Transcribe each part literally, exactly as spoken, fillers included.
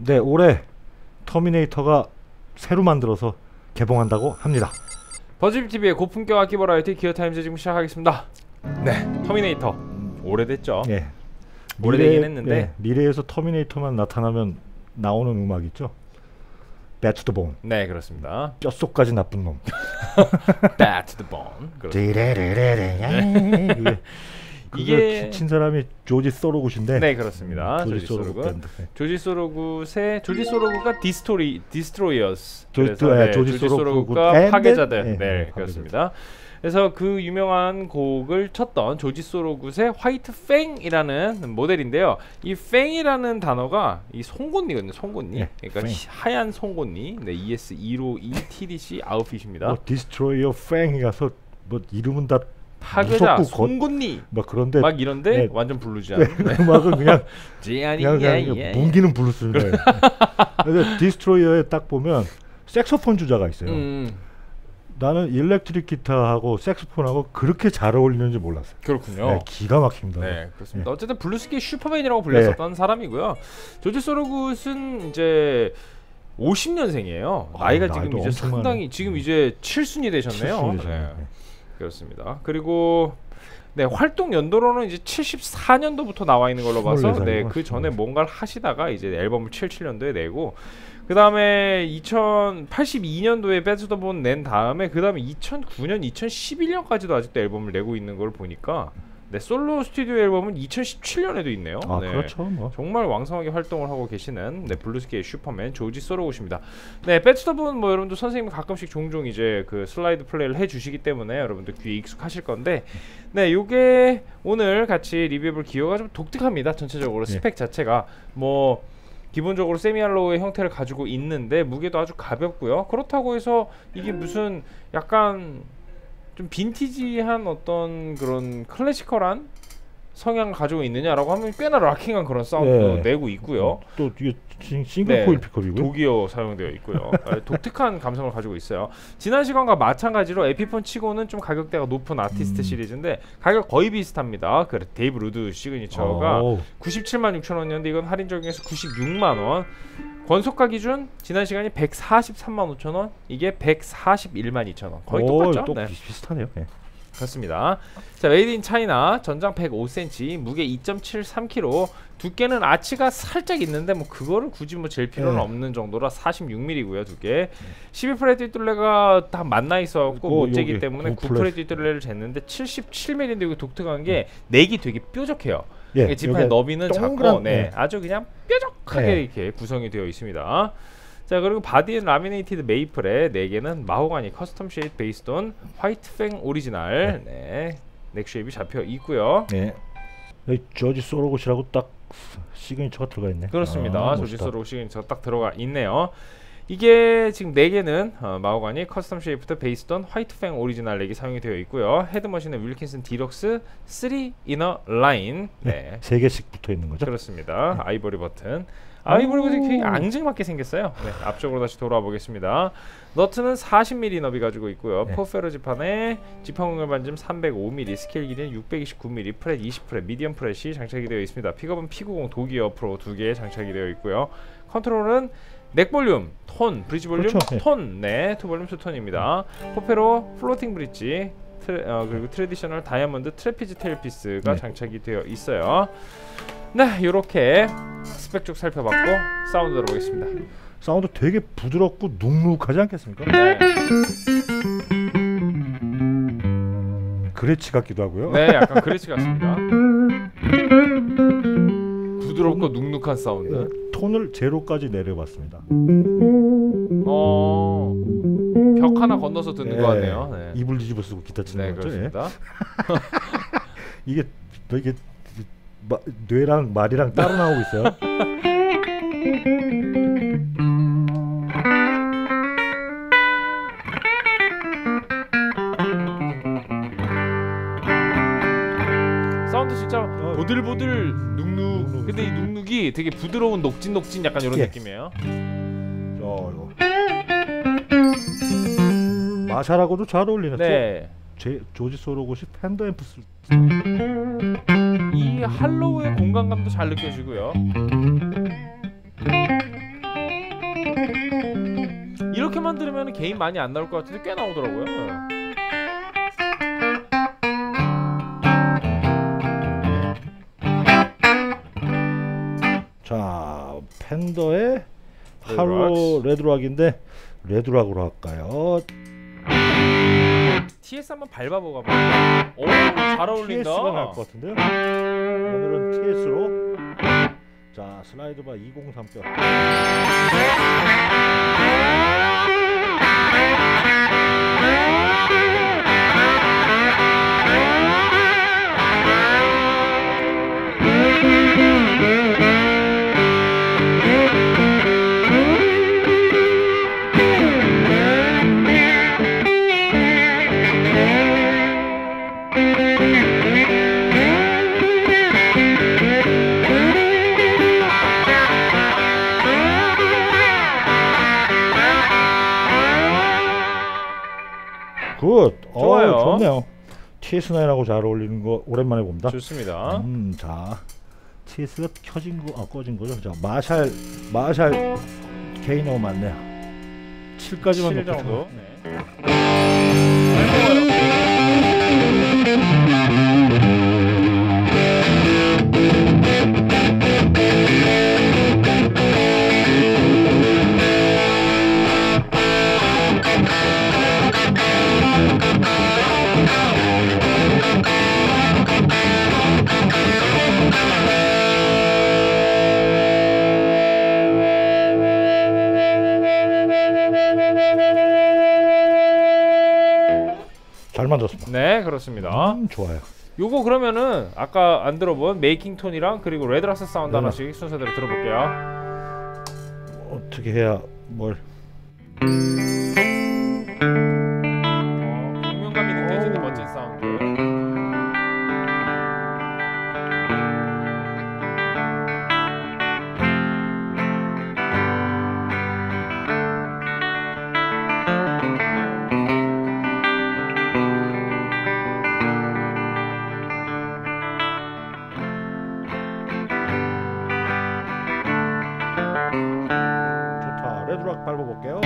네, 올해 터미네이터가 새로 만들어서 개봉한다고 합니다. 버즈비티비의 고품격 악기 버라이어티 기어타임즈 지금 시작하겠습니다. 네, 터미네이터 오래됐죠? 예, 오래되긴 했는데 예, 미래에서 터미네이터만 나타나면 나오는 음악 있죠? Bad to the Bone. 네, 그렇습니다. 뼛속까지 나쁜 놈. Bad to the Bone. 그렇습니다. 이게 친 사람이 조지 소로굿인데. 네, 그렇습니다. 조지, 조지 소로굿. 소로굿 네. 조지 소로굿의 조지 소로굿과 디스토리 디스트로이어스. 조지, 그래서, 네, 조지, 조지 소로굿과 파괴자들. 네, 네, 네, 그렇습니다. 그래서 그 유명한 곡을 쳤던 조지 소로굿의 화이트 팽이라는 모델인데요. 이 팽이라는 단어가 이 송곳니거든요. 송곳니. 네, 그러니까 팽. 하얀 송곳니. 네, 이에스 백오십이 티디씨 아웃핏입니다. 뭐 디스트로이어 팽이라서 뭐 이름은 다 파괴자, 송곳니 막 그런데 막 이런데 네. 완전 블루지 않은 네. 네. 음악은 그냥 그냥, 그냥, 그냥, 그냥 예, 예. 뭉기는 블루스인데 네. 근데 디스트로이어에 딱 보면 색소폰 주자가 있어요. 음. 나는 일렉트릭 기타하고 색소폰하고 그렇게 잘 어울리는지 몰랐어요. 그렇군요. 네, 기가 막힙니다. 네, 그렇습니다. 네. 어쨌든 블루스계의 슈퍼맨이라고 불렸었던 네. 사람이고요. 조지 소로굿은 이제 오십 년생이에요. 아, 나이가 지금 이제 상당히 많은. 지금 이제 칠순이 되셨네요. 칠순이 네. 네. 그렇습니다. 그리고 네, 활동 연도로는 이제 칠십사 년도부터 나와 있는 걸로 봐서 네, 그 전에 뭔가를 하시다가 이제 앨범을 칠십칠 년도에 내고 그 다음에 이천팔십이 년도에 Bad to the Bone 낸 다음에 그 다음에 이천구 년, 이천십일 년까지도 아직도 앨범을 내고 있는 걸 보니까 네, 솔로 스튜디오 앨범은 이천십칠 년에도 있네요. 아, 네. 그렇죠. 뭐. 정말 왕성하게 활동을 하고 계시는 네, 블루스계의 슈퍼맨 조지 소로굿입니다. 네, Bad to the Bone 뭐 여러분도 선생님이 가끔씩 종종 이제 그 슬라이드 플레이를 해주시기 때문에 여러분도 귀에 익숙하실 건데 네, 요게 오늘 같이 리뷰해볼 기호가 좀 독특합니다. 전체적으로 네. 스펙 자체가 뭐 기본적으로 세미할로우의 형태를 가지고 있는데 무게도 아주 가볍고요. 그렇다고 해서 이게 무슨 약간 좀 빈티지한 어떤 그런 클래시컬한 성향을 가지고 있느냐라고 하면 꽤나 락킹한 그런 사운드도 네. 내고 있고요. 또 이게 싱글 코일 픽업이고요. 독이어 사용되어 있고요. 독특한 감성을 가지고 있어요. 지난 시간과 마찬가지로 에피폰 치고는 좀 가격대가 높은 아티스트 음. 시리즈인데 가격 거의 비슷합니다. 그래, 데이브 루드 시그니처가 오. 구십칠만 육천 원이었는데 이건 할인 적용해서 구십육만 원. 권속가 기준 지난 시간이 백사십삼만 오천 원, 이게 백사십일만 이천 원. 거의 오, 똑같죠? 똑 네. 비슷하네요. 네. 그렇습니다. 자, 메이드 인 차이나, 전장 백오 센티미터, 무게 이 점 칠삼 킬로그램, 두께는 아치가 살짝 있는데 뭐 그거를 굳이 뭐 잴 필요는 네. 없는 정도라 사십육 밀리미터고요. 두께 십이 프렛 뒷둘레가 다 만나 있어갖고 못 재기 때문에 구 프렛 뒷둘레를 쟀는데 칠십칠 밀리미터인데 이거 독특한 게 넥이 되게 뾰족해요. 예, 그러니까 지판의 너비는 작고 네, 네. 아주 그냥 뾰족하게 네. 이렇게 구성이 되어 있습니다. 자, 그리고 바디엔 라미네이티드 메이플에 네 개는 마호가니 커스텀 쉐입 베이스드 온 화이트 팽 오리지널 네. 네. 넥 쉐입이 잡혀 있고요. 네. 여기 조지 소로굿이라고 딱 시그니처가 들어가 있네. 그렇습니다. 아, 조지 소로굿 시그니처가 딱 들어가 있네요. 이게 지금 네 개는 어, 마호가니 커스텀 쉐이프드 베이스던 화이트 팽 오리지널 렉이 사용이 되어 있고요. 헤드머신은 윌킨슨 디럭스 쓰리 이너 라인 네. 세 개씩 붙어 있는 거죠? 그렇습니다. 네. 아이보리 버튼. 아이보리 버튼이 굉장히 앙증맞게 생겼어요. 네, 앞쪽으로 다시 돌아와 보겠습니다. 너트는 사십 밀리미터 너비 가지고 있고요. 네. 포페로 지판에 지판 공열 반점 삼백오 밀리미터, 스케일 길이는 육백이십구 밀리미터, 프렛 이십 프렛, 미디엄 프렛이 장착이 되어 있습니다. 픽업은 피 구십 독이어 프로 두 개 장착이 되어 있고요. 컨트롤은 넥 볼륨, 톤, 브릿지 볼륨, 그렇죠. 톤, 네, 투 볼륨, 투 톤입니다. 포페로 플로팅 브릿지, 트레, 어, 그리고 트레디셔널 다이아몬드 트래피즈 테일피스가 네. 장착이 되어 있어요. 네, 이렇게 스펙 쭉 살펴봤고 사운드 들어보겠습니다. 사운드 되게 부드럽고 눅눅하지 않겠습니까? 네. 그레치 같기도 하고요. 네, 약간 그레치 같습니다. 부드럽고 눅눅한 사운드. 네. 톤을 제로까지 내려봤습니다. 어... 벽 하나 건너서 듣는 네. 것 같네요. 네. 이불 뒤집어 쓰고 기타 치는 네, 거죠? 그렇습니다. 네. 이게 되게 마, 뇌랑 말이랑 따로 나오고 있어요. 사운드 진짜 어, 보들보들 눅눅. 근데 이 눅눅이 되게 부드러운 녹진녹진 약간 이런 예. 느낌이에요. 어, 이거. 마샬하고도 잘 어울리네. 네. 제, 조지 소로고시 팬더 앰프 쓸 이 할로우의 공간감도 잘 느껴지고요. 이렇게만 들으면 게임 많이 안 나올 것 같은데 꽤 나오더라고요. 자, 팬더의 할로우 레드락인데 레드락으로 할까요? 티에스 한번 밟아보가 봐. 오, 잘 어울린다. 티에스가 나을 것 같은데요? 오늘은 티에스로. 자, 슬라이드 바 이백삼 뼈. 굿! 좋아요. 오, 좋네요. 티에스 나인하고 잘 어울리는 거 오랜만에 봅니다. 좋습니다. 음, 자, 티에스가 켜진 거, 아, 꺼진 거죠. 자, 마샬, 마샬 개인 너무 많네요. 칠까지만 놓고. 잘 만들었습니다. 네, 그렇습니다. 음, 좋아요. 요거 그러면은 아까 안 들어본 메이킹 톤이랑 그리고 레드락스 사운드 네네. 하나씩 순서대로 들어볼게요. 어떻게 해야 뭘? 어, 공명감이 느껴지는 멋진 사운드. 밟아볼게요.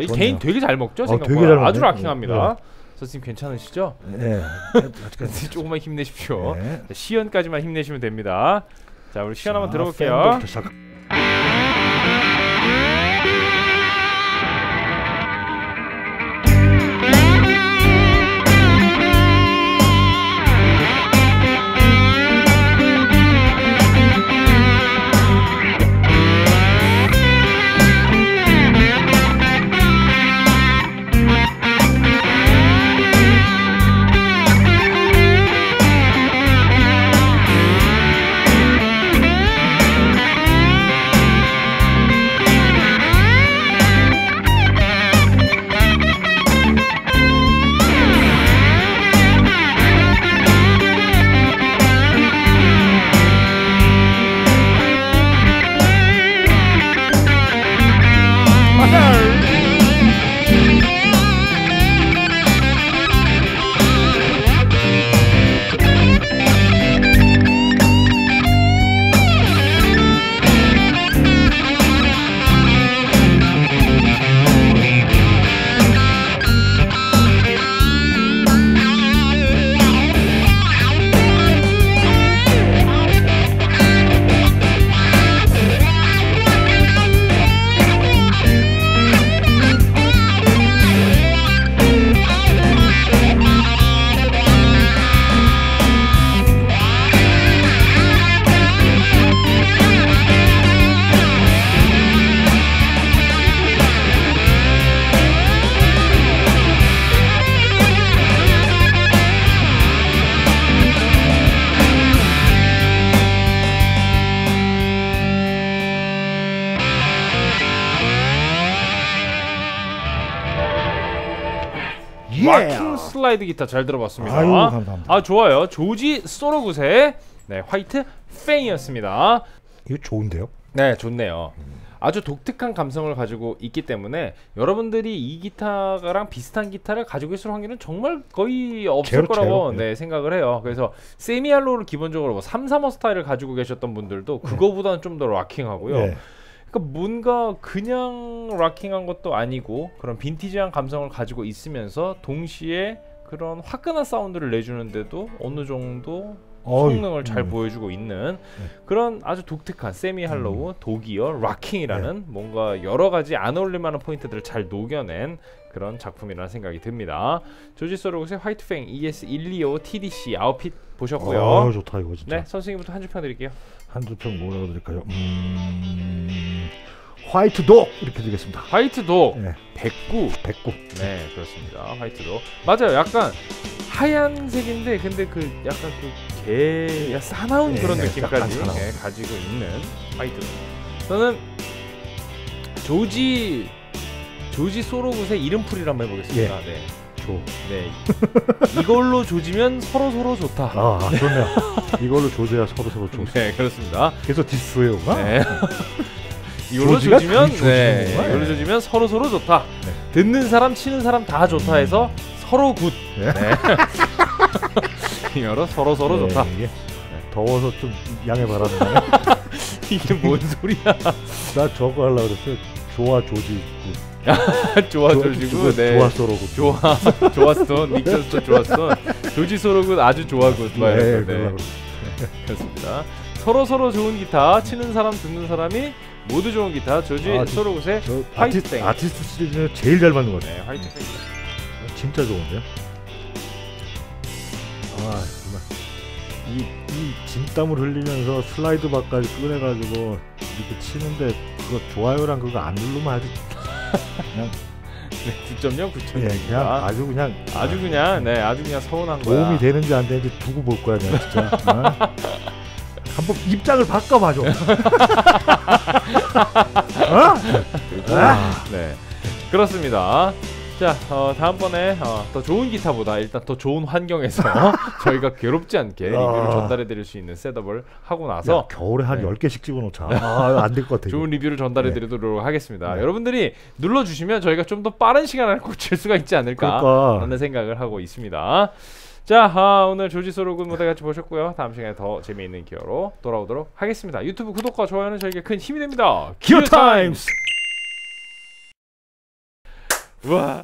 이 개인 되게 잘 먹죠. 아, 생각보다 아주 락킹합니다. 네. 선생님 괜찮으시죠? 네. 조금만 힘내십시오. 네. 자, 시연까지만 힘내시면 됩니다. 자, 우리 시연 자, 한번 들어볼게요. 와킹 슬라이드 기타 잘 들어봤습니다. 아유, 감사합니다. 아 좋아요. 조지 서러굿의 네, 화이트 팽이었습니다. 이거 좋은데요? 네, 좋네요. 음. 아주 독특한 감성을 가지고 있기 때문에 여러분들이 이 기타랑 비슷한 기타를 가지고 있을 확률은 정말 거의 없을 제로, 거라고 제로. 네, 생각을 해요. 그래서 세미알로를 기본적으로 뭐 삼삼오 스타일을 가지고 계셨던 분들도 그거보다는 좀 더 락킹하고요. 네. 그러니까 뭔가 그냥 락킹한 것도 아니고 그런 빈티지한 감성을 가지고 있으면서 동시에 그런 화끈한 사운드를 내주는데도 어느 정도 성능을 어이, 잘 음. 보여주고 있는 네. 그런 아주 독특한 세미 할로우 음. 독이어 락킹이라는 네. 뭔가 여러 가지 안 어울릴만한 포인트들을 잘 녹여낸 그런 작품이라는 생각이 듭니다. 조지 서러굿의 화이트 팽 이에스 백이십오 티디씨 아웃핏 보셨고요. 아 좋다 이거 진짜. 네 선생님부터 한줄 평 드릴게요. 한줄 평 뭐라고 드릴까요? 음... 화이트 독 이렇게 드리겠습니다. 화이트 독 네. 백구 백구 네 그렇습니다. 화이트 독 맞아요. 약간 하얀색인데 근데 그 약간 그 개 사나운 네, 그런 네, 느낌까지 네, 가지고 있는 화이트. 저는 조지 조지 서러굿의 이름풀이를 한번 해보겠습니다. 예. 네. 조. 네. 이걸로 조지면 서로 서로 좋다. 아, 아 좋네요. 이걸로 조져야 서로 서로 좋습니다. 네 그렇습니다. 계속 디스예요. 네. 이걸로 조지면 네. 네. 이걸로 조지면 서로 서로 좋다. 네. 듣는 사람 치는 사람 다 좋다 해서. 서로 굿. 네. 이거로 서로 서로 네, 좋다. 이게 더워서 좀 양해 바라는데. 이게 뭔 소리야? 나 저거 하려고 그랬어. 좋아 조지 굿. 좋아 조지 굿. 네. 좋아 서로 굿. 좋아. 좋았어. 닉저스도 좋았어. 조지 서러굿 아주 좋아 굿. 네. 네. 네. 그렇습니다. 서로 서로 좋은 기타 치는 사람 듣는 사람이 모두 좋은 기타 조지 아, 서러굿의 화이트 땡. 아티스트 시리즈는 제일 잘 맞는 거네. 화이트 땡. 진짜 좋은데요? 아 정말 이, 이 진땀을 흘리면서 슬라이드 밖까지 꺼내가지고 이렇게 치는데 그거 좋아요랑 그거 안 누르면 아주 그냥 구 점 영, 구 점 영 네, 그냥 아주 그냥 아주 그냥 네 아주 그냥 서운한 거야. 도움이 되는지 안 되는지 두고 볼 거야 그냥 진짜. 어? 한번 입장을 바꿔봐줘. 어? 아, 네 그렇습니다. 자 어, 다음번에 어, 더 좋은 기타보다 일단 더 좋은 환경에서 저희가 괴롭지 않게 리뷰를 전달해 드릴 수 있는 셋업을 하고 나서 야, 겨울에 한 네. 열 개씩 찍어놓자. 아, 안 될 것 같아요. 좋은 리뷰를 전달해 드리도록 네. 하겠습니다. 네. 여러분들이 눌러주시면 저희가 좀 더 빠른 시간을 고칠 수가 있지 않을까 그러니까. 라는 생각을 하고 있습니다. 자 아, 오늘 조지 서러굿 무대 같이 보셨고요. 다음 시간에 더 재미있는 기어로 돌아오도록 하겠습니다. 유튜브 구독과 좋아요는 저에게 큰 힘이 됩니다. 기어 타임스. 와.